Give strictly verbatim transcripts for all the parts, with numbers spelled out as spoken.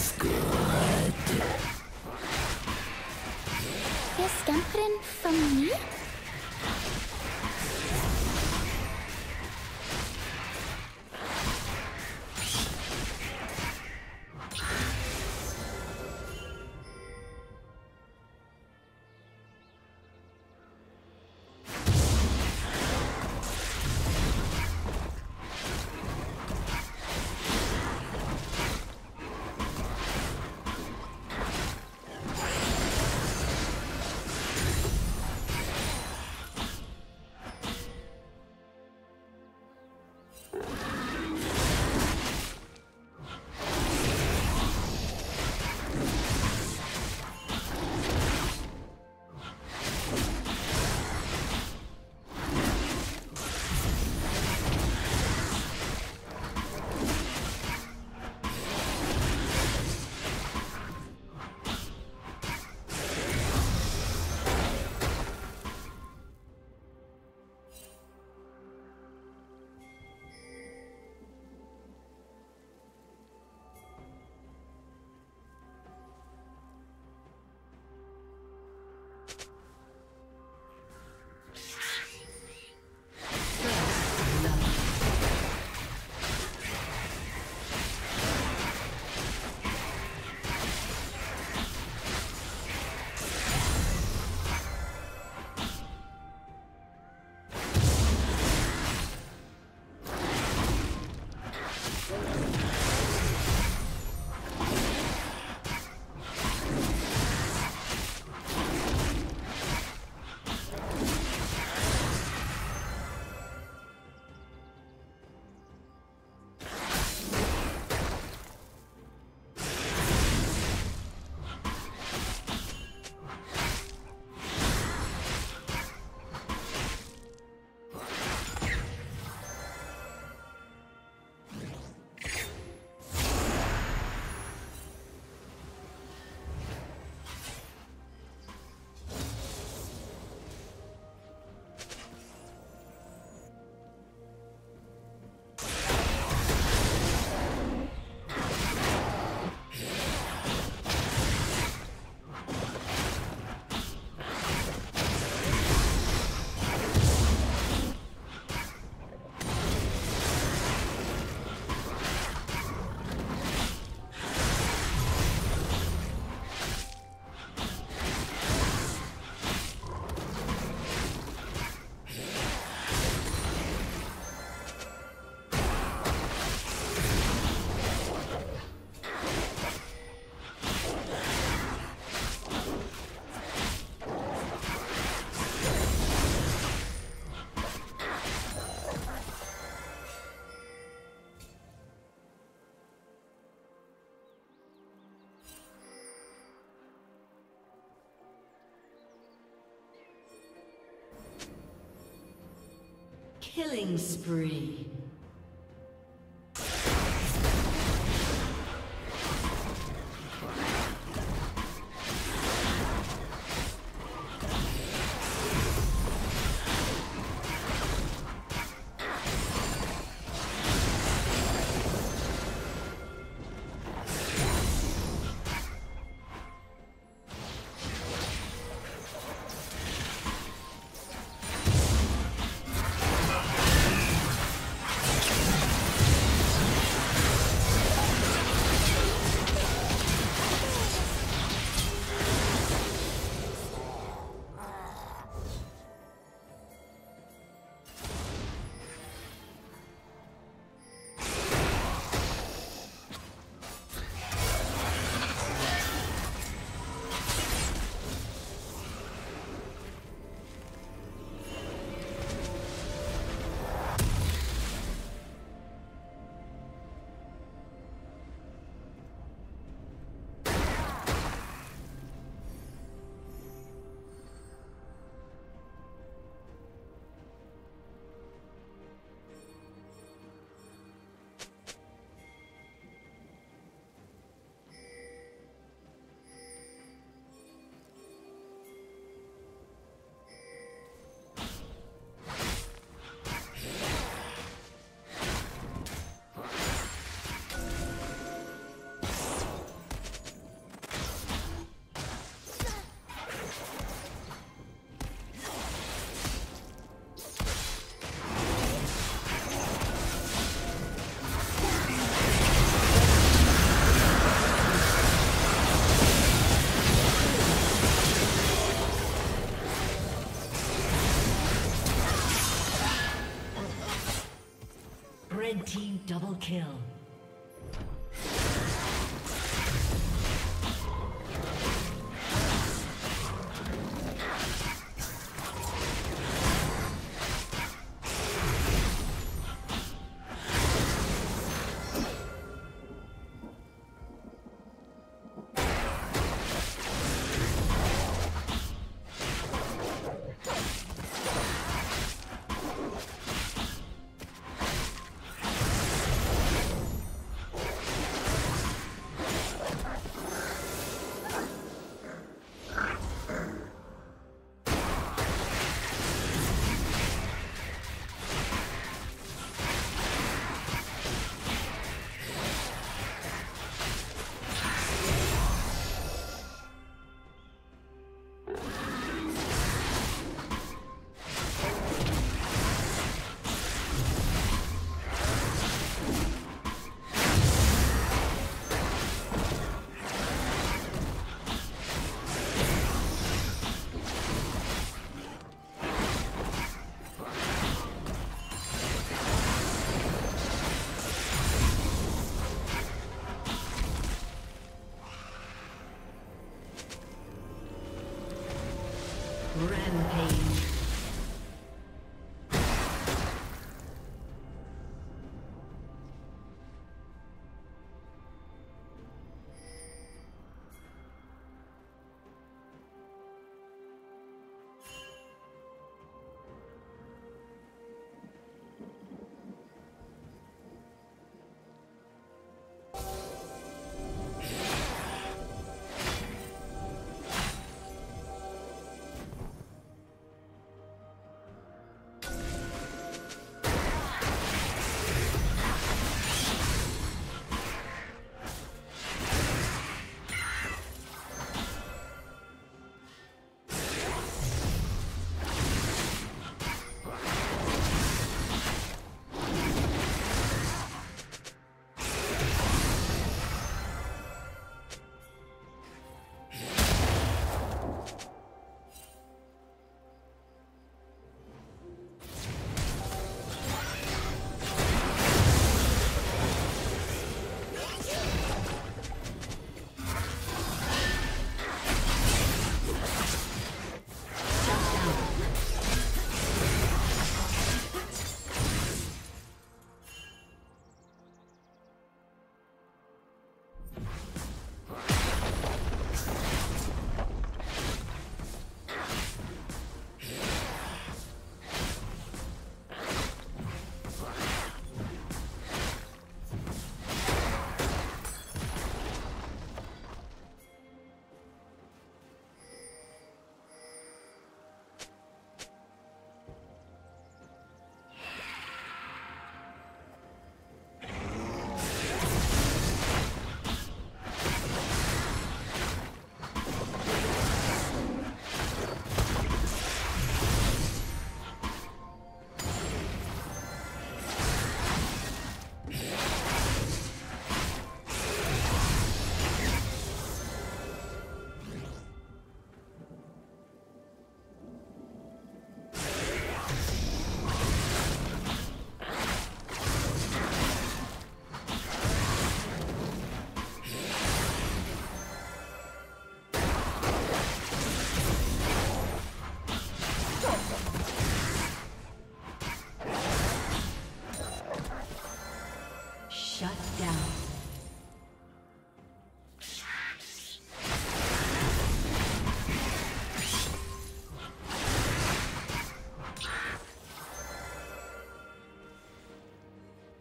is good. You're scampering from me? Killing spree. Rampage.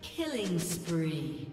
Killing spree.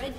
Red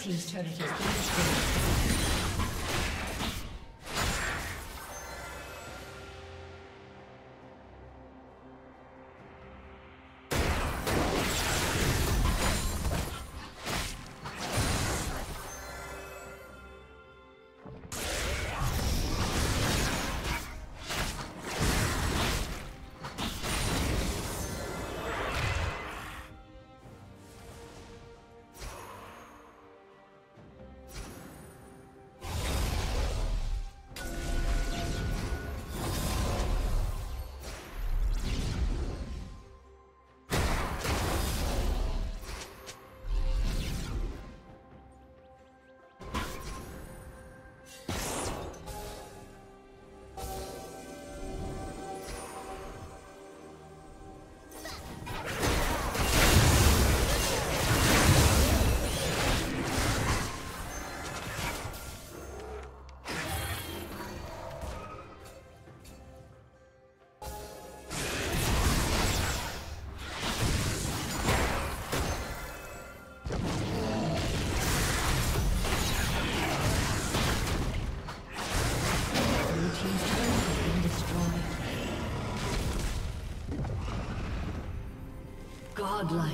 Red team's turret has been destroyed. Godlike.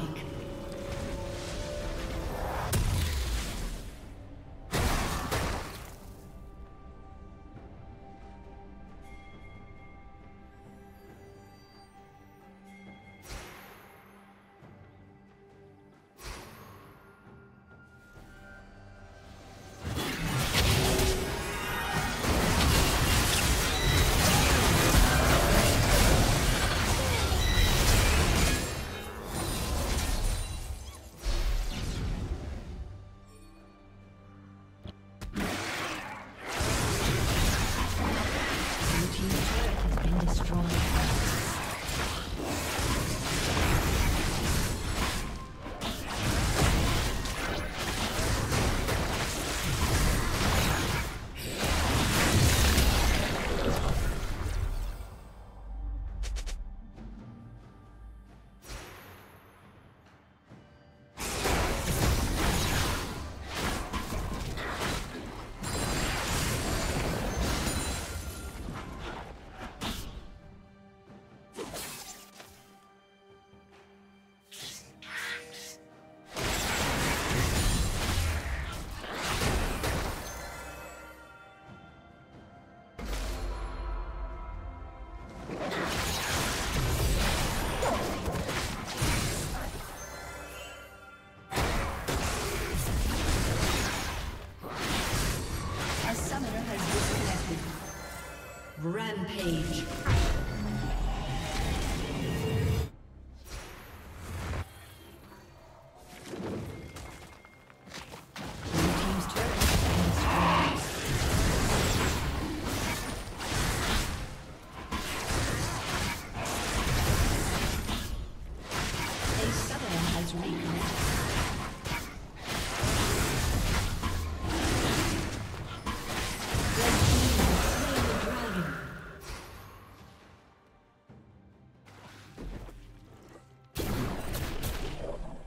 Rampage.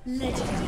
Legendary.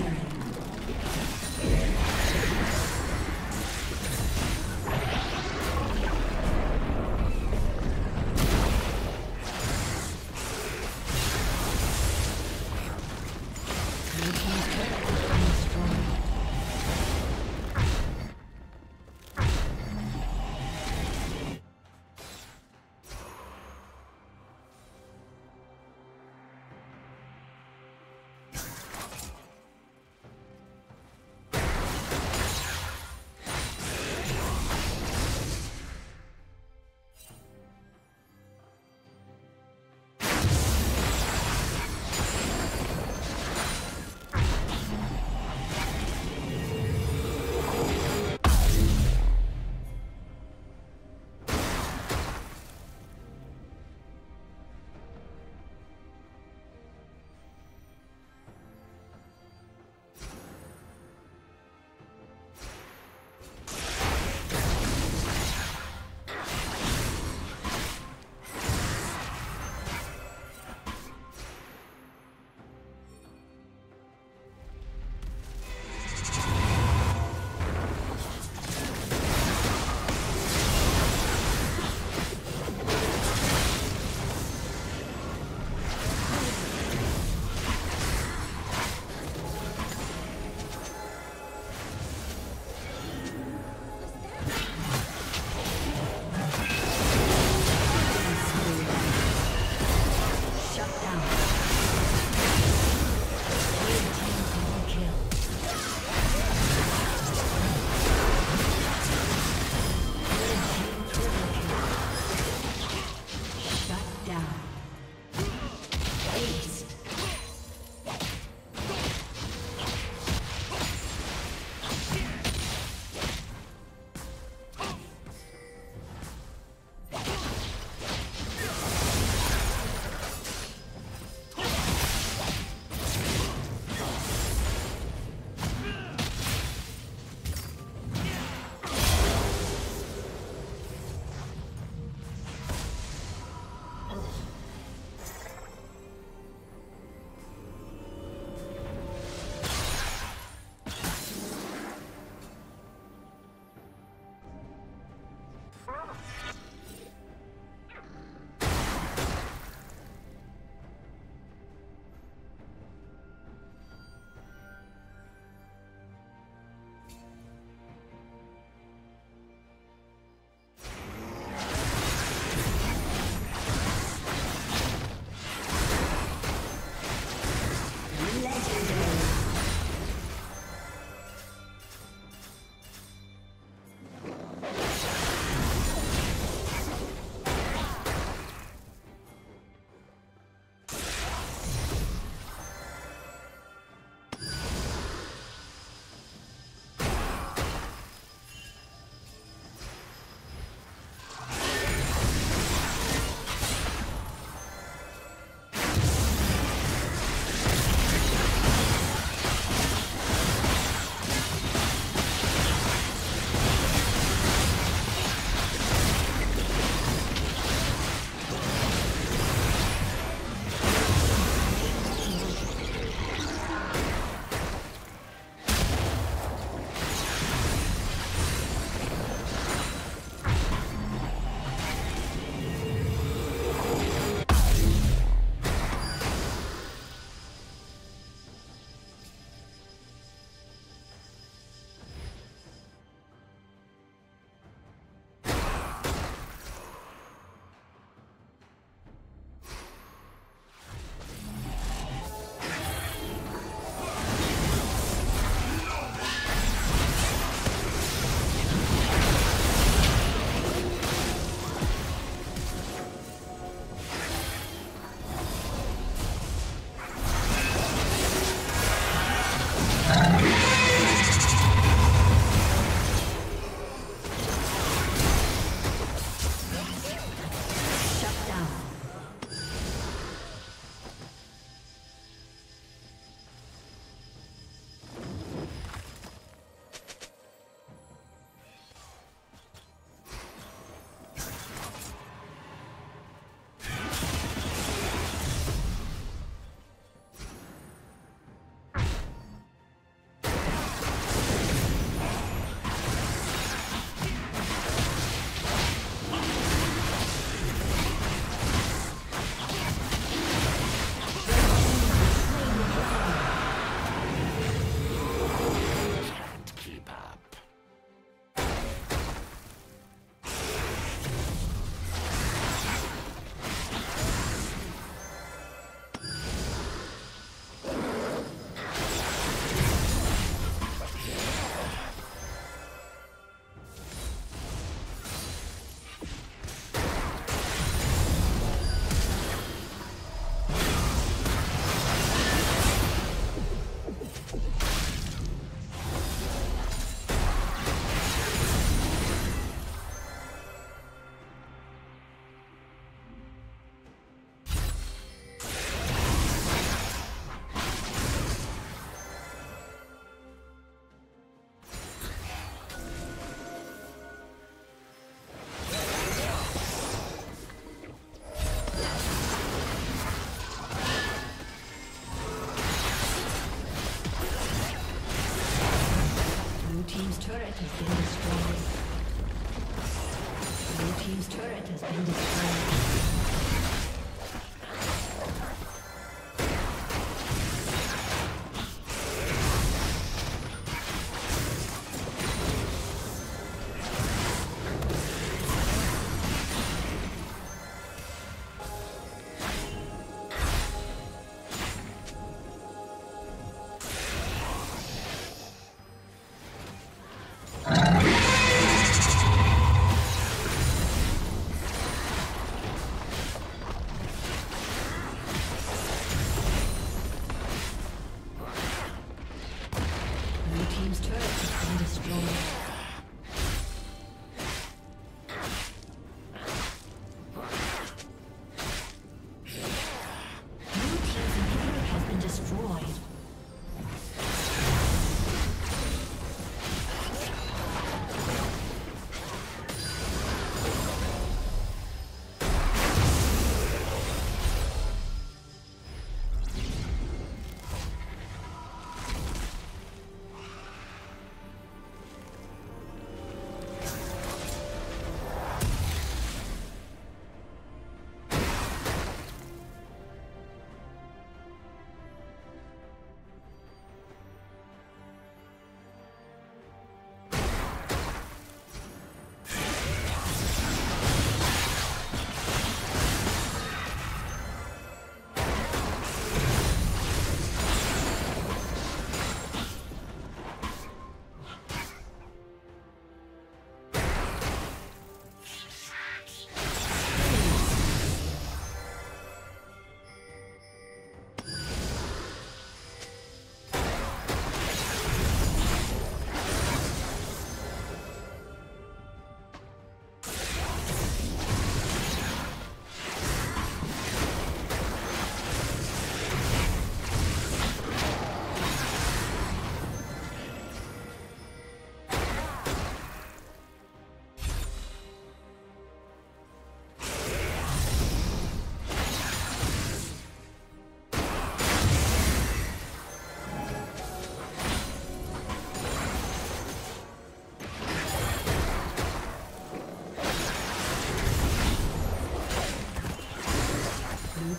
turret has been destroyed.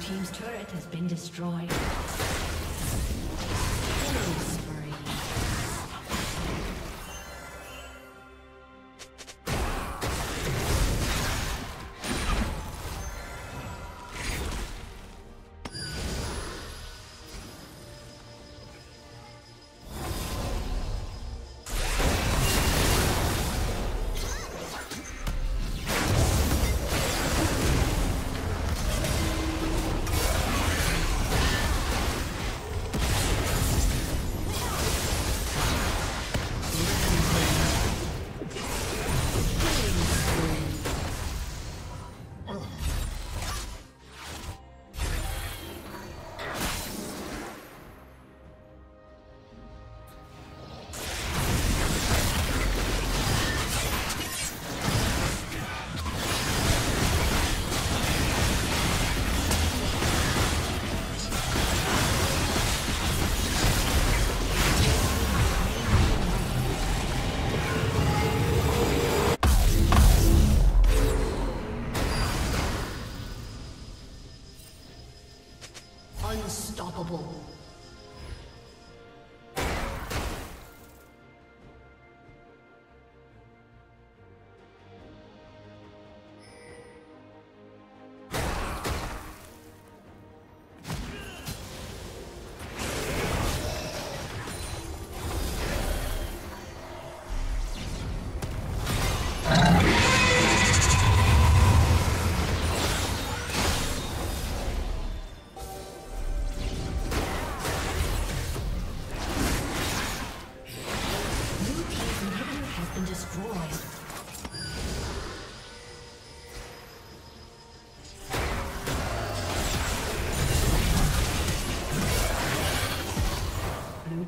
Team's turret has been destroyed. Unstoppable.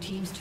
Team's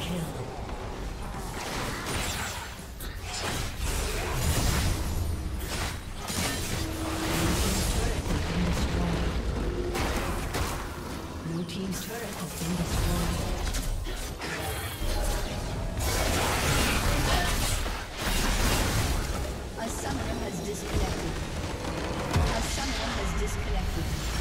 Kill. team's turret has been destroyed. A summoner has disconnected. A summoner has disconnected.